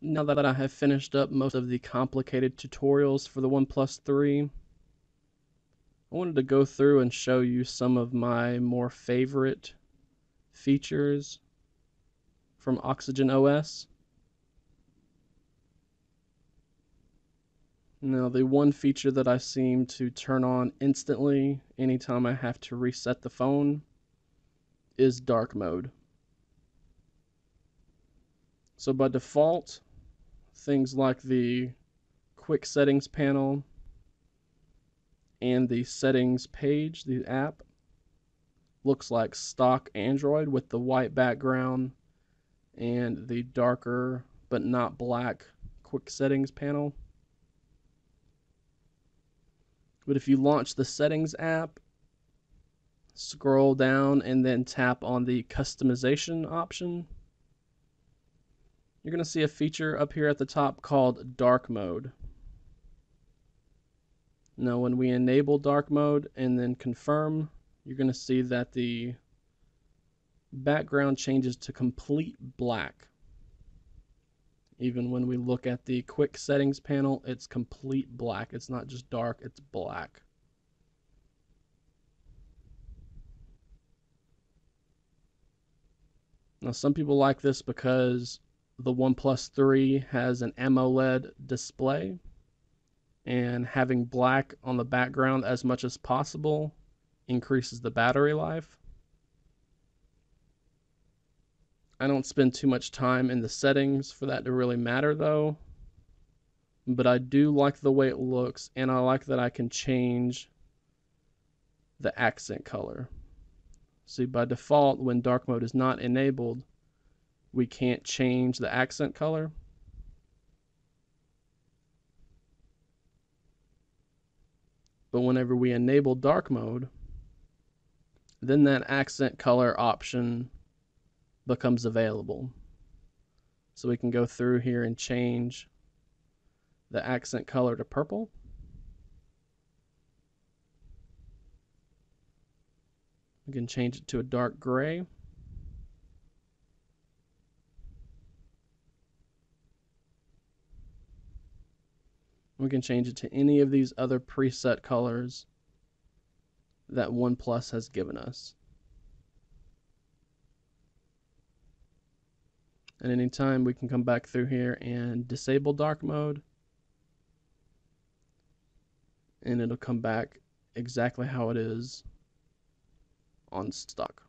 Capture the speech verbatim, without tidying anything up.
Now that I have finished up most of the complicated tutorials for the OnePlus three, I wanted to go through and show you some of my more favorite features from Oxygen O S. Now, the one feature that I seem to turn on instantly anytime I have to reset the phone is dark mode. So by default, things like the quick settings panel and the settings page, the app, looks like stock Android with the white background and the darker but not black quick settings panel. But if you launch the settings app, scroll down and then tap on the customization option, you're going to see a feature up here at the top called dark mode. Now when we enable dark mode and then confirm, you're going to see that the background changes to complete black. Even when we look at the quick settings panel, it's complete black. It's not just dark, it's black. Now some people like this because the OnePlus three has an AMOLED display, and having black on the background as much as possible increases the battery life. I don't spend too much time in the settings for that to really matter though, but I do like the way it looks, and I like that I can change the accent color. See, by default, when dark mode is not enabled, we can't change the accent color. But whenever we enable dark mode, then that accent color option becomes available. So we can go through here and change the accent color to purple. We can change it to a dark gray. We can change it to any of these other preset colors that OnePlus has given us. At any time, we can come back through here and disable dark mode, and it'll come back exactly how it is on stock.